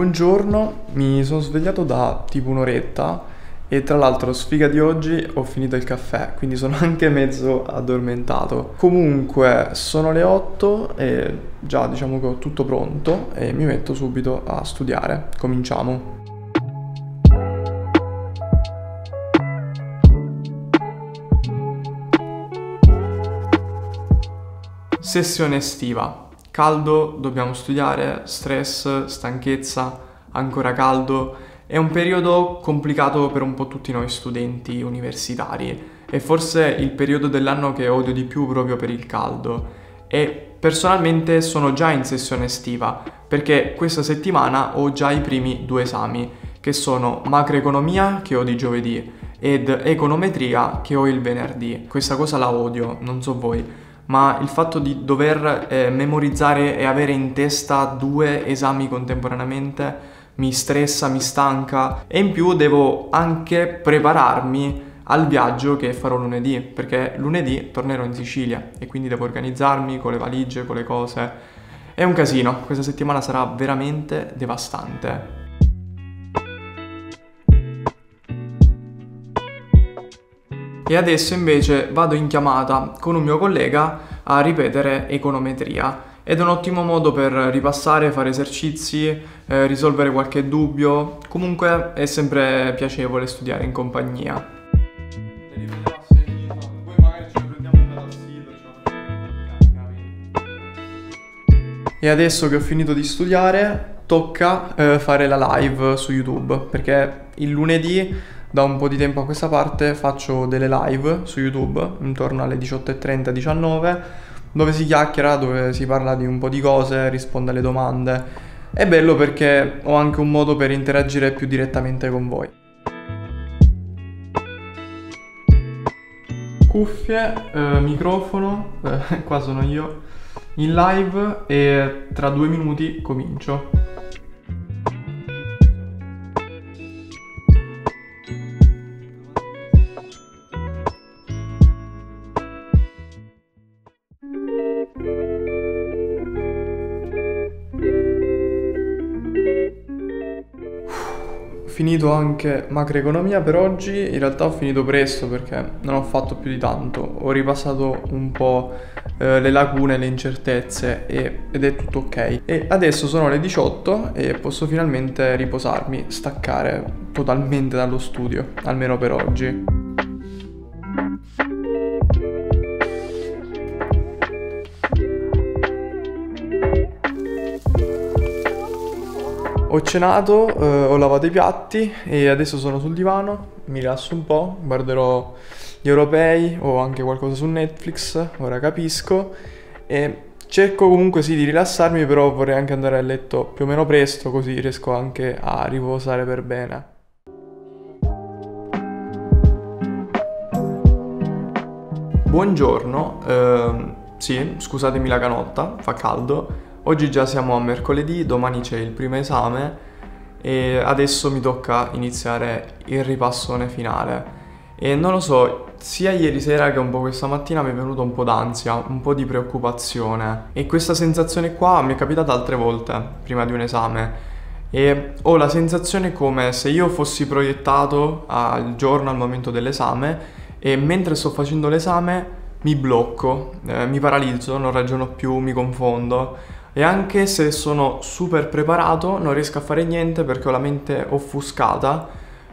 Buongiorno, mi sono svegliato da tipo un'oretta e tra l'altro sfiga di oggi ho finito il caffè, quindi sono anche mezzo addormentato. Comunque sono le 8 e già diciamo che ho tutto pronto e mi metto subito a studiare. Cominciamo. Sessione estiva. Caldo, dobbiamo studiare, stress, stanchezza, ancora caldo. È un periodo complicato per un po' tutti noi studenti universitari. È forse il periodo dell'anno che odio di più proprio per il caldo. E personalmente sono già in sessione estiva, perché questa settimana ho già i primi due esami, che sono macroeconomia, che ho di giovedì, ed econometria, che ho il venerdì. Questa cosa la odio, non so voi. Ma il fatto di dover memorizzare e avere in testa due esami contemporaneamente mi stressa, mi stanca, e in più devo anche prepararmi al viaggio che farò lunedì, perché lunedì tornerò in Sicilia e quindi devo organizzarmi con le valigie, con le cose. È un casino, questa settimana sarà veramente devastante. E adesso invece vado in chiamata con un mio collega a ripetere econometria. Ed è un ottimo modo per ripassare, fare esercizi, risolvere qualche dubbio. Comunque è sempre piacevole studiare in compagnia. E adesso che ho finito di studiare, tocca fare la live su YouTube, perché il lunedì da un po' di tempo a questa parte faccio delle live su YouTube intorno alle 18:30-19, dove si chiacchiera, dove si parla di un po' di cose, rispondo alle domande. È bello perché ho anche un modo per interagire più direttamente con voi. Cuffie, microfono, qua sono io in live e tra 2 minuti comincio. Ho finito anche macroeconomia per oggi, in realtà ho finito presto perché non ho fatto più di tanto, ho ripassato un po' le lacune, le incertezze ed è tutto ok. E adesso sono le 18 e posso finalmente riposarmi, staccare totalmente dallo studio, almeno per oggi. Ho cenato, ho lavato i piatti e adesso sono sul divano, mi rilasso un po', guarderò gli europei o anche qualcosa su Netflix, ora capisco, e cerco comunque sì di rilassarmi, però vorrei anche andare a letto più o meno presto, così riesco anche a riposare per bene. Buongiorno, sì, scusatemi la canotta, fa caldo. Oggi già siamo a mercoledì, domani c'è il primo esame e adesso mi tocca iniziare il ripassone finale. E non lo so, sia ieri sera che un po' questa mattina mi è venuto un po' d'ansia, un po' di preoccupazione. E questa sensazione qua mi è capitata altre volte, prima di un esame. E ho la sensazione come se io fossi proiettato al giorno, al momento dell'esame, e mentre sto facendo l'esame mi blocco, mi paralizzo, non ragiono più, mi confondo. E anche se sono super preparato non riesco a fare niente perché ho la mente offuscata,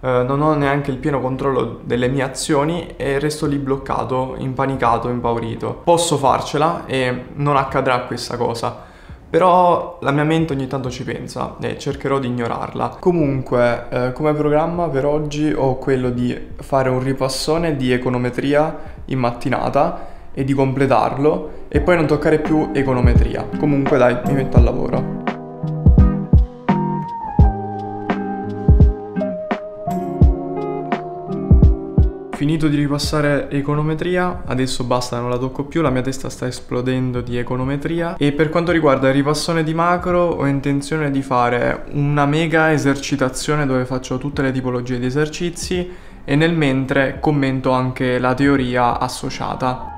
non ho neanche il pieno controllo delle mie azioni e resto lì bloccato, impanicato, impaurito. Posso farcela e non accadrà questa cosa, però la mia mente ogni tanto ci pensa e cercherò di ignorarla. Comunque, come programma per oggi ho quello di fare un ripassone di econometria in mattinata e di completarlo e poi non toccare più econometria. Comunque dai, mi metto al lavoro. Finito di ripassare econometria, adesso basta, non la tocco più, la mia testa sta esplodendo di econometria. E per quanto riguarda il ripassone di macro ho intenzione di fare una mega esercitazione dove faccio tutte le tipologie di esercizi e nel mentre commento anche la teoria associata.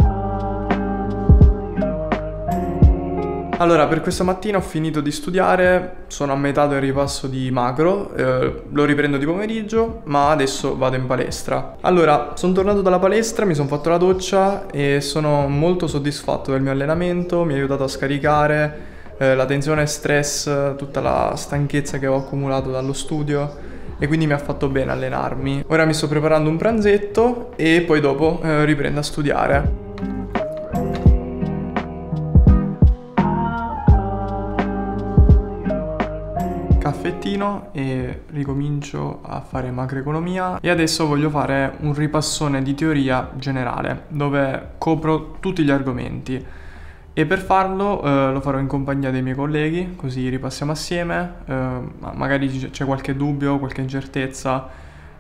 Allora, per questa mattina ho finito di studiare, sono a metà del ripasso di macro, lo riprendo di pomeriggio, ma adesso vado in palestra. Allora, sono tornato dalla palestra, mi sono fatto la doccia e sono molto soddisfatto del mio allenamento, mi ha aiutato a scaricare la tensione, stress, tutta la stanchezza che ho accumulato dallo studio, e quindi mi ha fatto bene allenarmi. Ora mi sto preparando un pranzetto e poi dopo riprendo a studiare. Caffettino e ricomincio a fare macroeconomia, e adesso voglio fare un ripassone di teoria generale dove copro tutti gli argomenti, e per farlo lo farò in compagnia dei miei colleghi, così ripassiamo assieme, magari c'è qualche dubbio, qualche incertezza,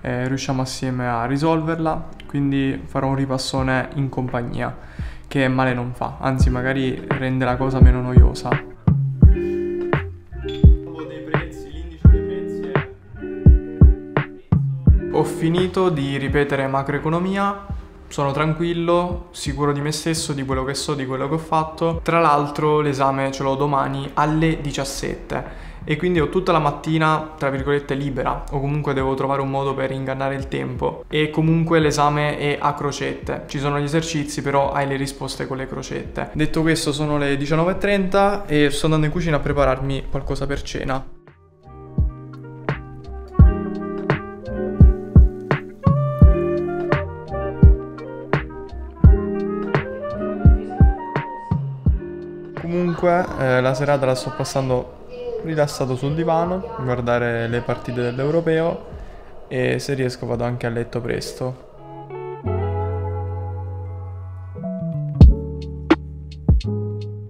riusciamo assieme a risolverla, quindi farò un ripassone in compagnia che male non fa, anzi magari rende la cosa meno noiosa. Ho finito di ripetere macroeconomia, sono tranquillo, sicuro di me stesso, di quello che so, di quello che ho fatto. Tra l'altro l'esame ce l'ho domani alle 17 e quindi ho tutta la mattina, tra virgolette, libera, o comunque devo trovare un modo per ingannare il tempo. E comunque l'esame è a crocette, ci sono gli esercizi però hai le risposte con le crocette. Detto questo, sono le 19:30 e sto andando in cucina a prepararmi qualcosa per cena. Comunque la serata la sto passando rilassato sul divano, guardare le partite dell'Europeo, e se riesco vado anche a letto presto.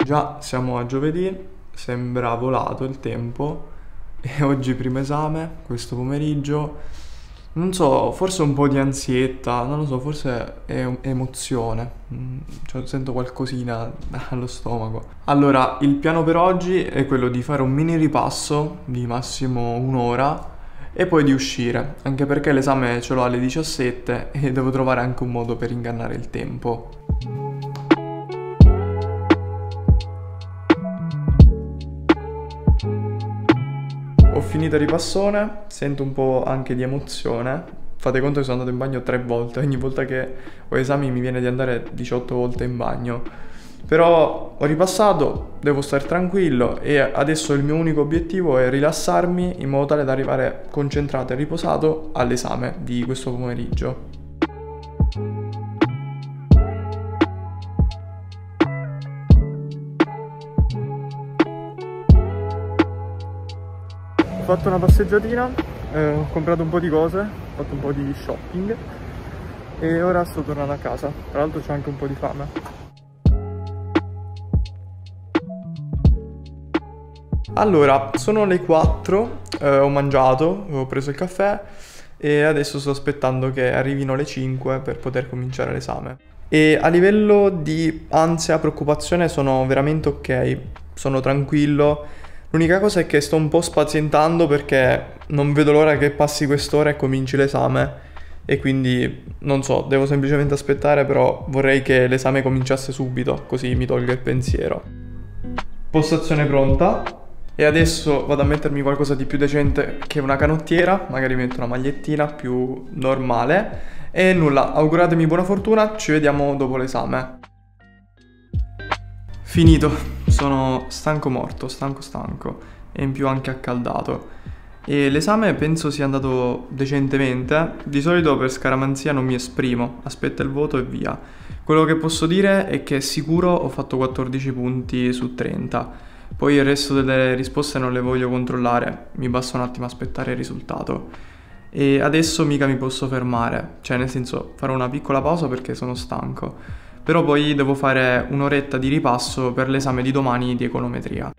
Già siamo a giovedì, sembra volato il tempo, e oggi primo esame, questo pomeriggio. Non so, forse un po' di ansietta, non lo so, forse è emozione, cioè, sento qualcosina allo stomaco. Allora, il piano per oggi è quello di fare un mini ripasso di massimo un'ora e poi di uscire, anche perché l'esame ce l'ho alle 17 e devo trovare anche un modo per ingannare il tempo. Ho finito il ripassone, sento un po' anche di emozione, fate conto che sono andato in bagno 3 volte, ogni volta che ho esami mi viene di andare 18 volte in bagno, però ho ripassato, devo stare tranquillo e adesso il mio unico obiettivo è rilassarmi in modo tale da arrivare concentrato e riposato all'esame di questo pomeriggio. Ho fatto una passeggiatina, ho comprato un po' di cose, ho fatto un po' di shopping e ora sto tornando a casa. Tra l'altro c'ho anche un po' di fame. Allora, sono le 4, ho mangiato, ho preso il caffè e adesso sto aspettando che arrivino le 5 per poter cominciare l'esame. E a livello di ansia, preoccupazione sono veramente ok, sono tranquillo. L'unica cosa è che sto un po' spazientando perché non vedo l'ora che passi quest'ora e cominci l'esame, e quindi non so, devo semplicemente aspettare, però vorrei che l'esame cominciasse subito così mi tolga il pensiero. Postazione pronta, e adesso vado a mettermi qualcosa di più decente che una canottiera, magari metto una magliettina più normale, e nulla, auguratemi buona fortuna, ci vediamo dopo l'esame. Finito, sono stanco morto, stanco e in più anche accaldato, e l'esame penso sia andato decentemente. Di solito per scaramanzia non mi esprimo, aspetta il voto e via. Quello che posso dire è che sicuro ho fatto 14 punti su 30, poi il resto delle risposte non le voglio controllare, mi basta un attimo aspettare il risultato. E adesso mica mi posso fermare, cioè nel senso farò una piccola pausa perché sono stanco, però poi devo fare un'oretta di ripasso per l'esame di domani di econometria.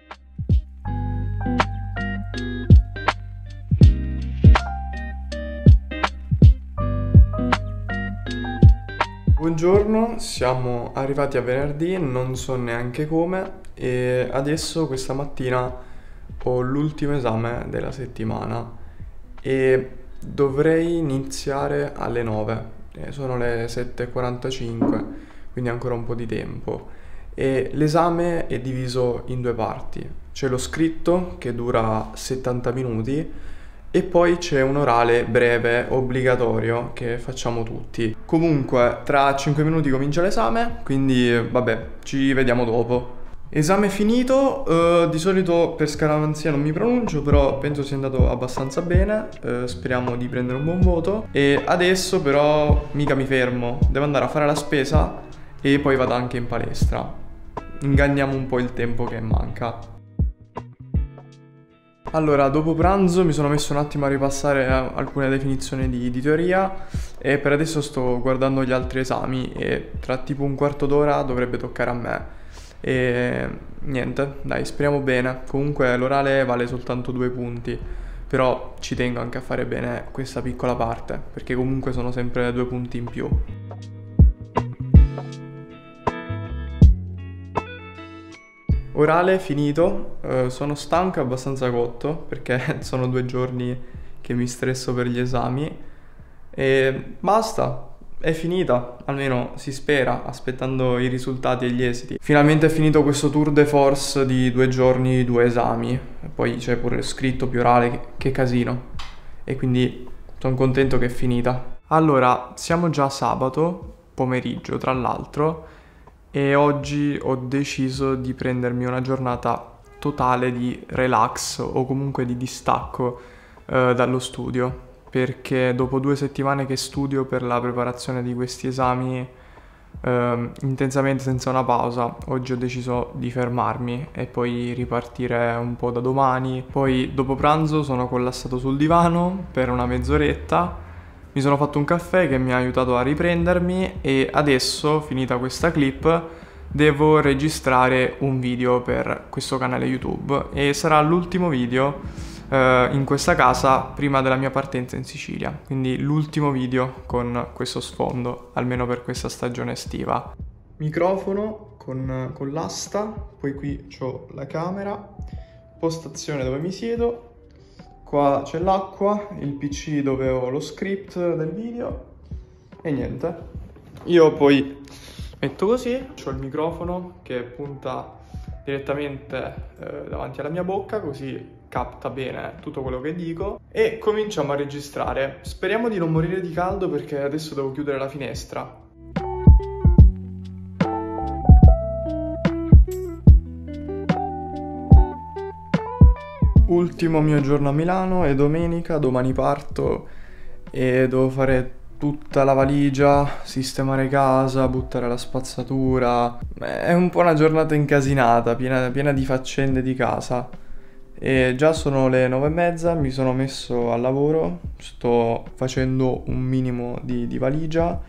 Buongiorno, siamo arrivati a venerdì, non so neanche come, e adesso questa mattina ho l'ultimo esame della settimana e dovrei iniziare alle 9, sono le 7:45. Quindi ancora un po' di tempo, e l'esame è diviso in due parti. C'è lo scritto che dura 70 minuti e poi c'è un orale breve obbligatorio che facciamo tutti. Comunque tra 5 minuti comincia l'esame, quindi vabbè, ci vediamo dopo. Esame finito, di solito per scaramanzia non mi pronuncio, però penso sia andato abbastanza bene, speriamo di prendere un buon voto. E adesso però mica mi fermo, devo andare a fare la spesa e poi vado anche in palestra. Inganniamo un po' il tempo che manca. Allora, dopo pranzo mi sono messo un attimo a ripassare alcune definizioni di teoria e per adesso sto guardando gli altri esami e tra tipo un quarto d'ora dovrebbe toccare a me. E niente, dai, speriamo bene. Comunque l'orale vale soltanto 2 punti, però ci tengo anche a fare bene questa piccola parte, perché comunque sono sempre 2 punti in più. Orale finito, sono stanco e abbastanza cotto, perché sono 2 giorni che mi stresso per gli esami. E basta, è finita, almeno si spera, aspettando i risultati e gli esiti. Finalmente è finito questo tour de force di 2 giorni, 2 esami. Poi c'è pure scritto più orale, che casino. E quindi sono contento che è finita. Allora, siamo già sabato pomeriggio, tra l'altro, e oggi ho deciso di prendermi una giornata totale di relax o comunque di distacco dallo studio, perché dopo 2 settimane che studio per la preparazione di questi esami intensamente senza una pausa, oggi ho deciso di fermarmi e poi ripartire un po' da domani. Poi dopo pranzo sono collassato sul divano per una mezz'oretta, mi sono fatto un caffè che mi ha aiutato a riprendermi e adesso, finita questa clip, devo registrare un video per questo canale YouTube e sarà l'ultimo video in questa casa prima della mia partenza in Sicilia, quindi l'ultimo video con questo sfondo, almeno per questa stagione estiva. Microfono con l'asta, poi qui c'ho la camera, postazione dove mi siedo, qua c'è l'acqua, il PC dove ho lo script del video e niente. Io poi metto così, c'ho il microfono che punta direttamente davanti alla mia bocca, così capta bene tutto quello che dico, e cominciamo a registrare. Speriamo di non morire di caldo perché adesso devo chiudere la finestra. Ultimo mio giorno a Milano, è domenica, domani parto e devo fare tutta la valigia, sistemare casa, buttare la spazzatura. È un po' una giornata incasinata, piena di faccende di casa. E già sono le 9:30, mi sono messo al lavoro, sto facendo un minimo di valigia,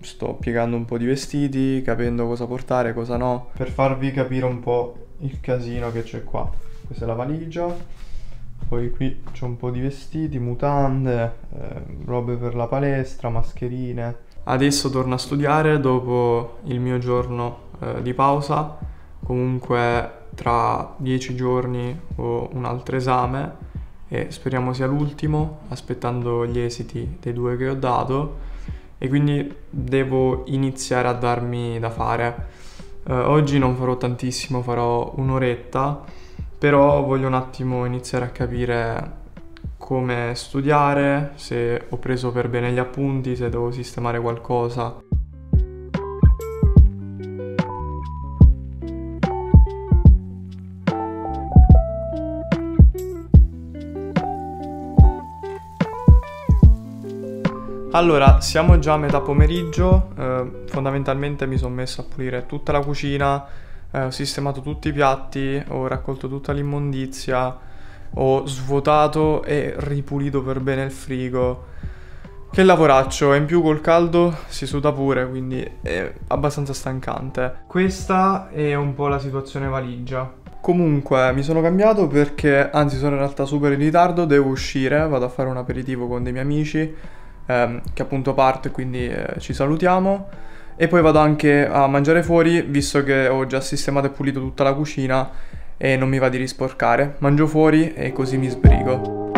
sto piegando un po' di vestiti, capendo cosa portare, cosa no, per farvi capire un po' il casino che c'è qua. Questa è la valigia, poi qui c'è un po' di vestiti, mutande, robe per la palestra, mascherine. Adesso torno a studiare dopo il mio giorno di pausa, comunque tra 10 giorni ho un altro esame e speriamo sia l'ultimo, aspettando gli esiti dei 2 che ho dato, e quindi devo iniziare a darmi da fare. Oggi non farò tantissimo, farò un'oretta, però voglio un attimo iniziare a capire come studiare, se ho preso per bene gli appunti, se devo sistemare qualcosa. Allora, siamo già a metà pomeriggio, fondamentalmente mi sono messo a pulire tutta la cucina, ho sistemato tutti i piatti, ho raccolto tutta l'immondizia, ho svuotato e ripulito per bene il frigo. Che lavoraccio, e in più col caldo si suda pure, quindi è abbastanza stancante. Questa è un po' la situazione valigia. Comunque mi sono cambiato perché, anzi sono in realtà super in ritardo, devo uscire, vado a fare un aperitivo con dei miei amici, che appunto parte, quindi ci salutiamo e poi vado anche a mangiare fuori, visto che ho già sistemato e pulito tutta la cucina e non mi va di risporcare. Mangio fuori e così mi sbrigo.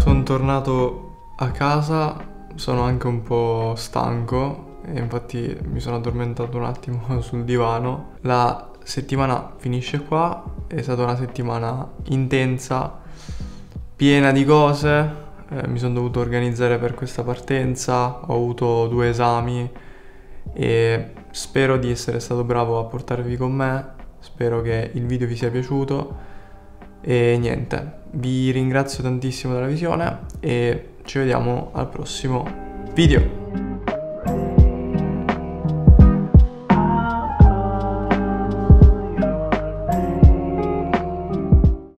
Sono tornato a casa, sono anche un po' stanco, e infatti mi sono addormentato un attimo sul divano. La settimana finisce qua, è stata una settimana intensa, piena di cose, mi sono dovuto organizzare per questa partenza, ho avuto 2 esami e spero di essere stato bravo a portarvi con me, spero che il video vi sia piaciuto e niente, vi ringrazio tantissimo della visione e ci vediamo al prossimo video.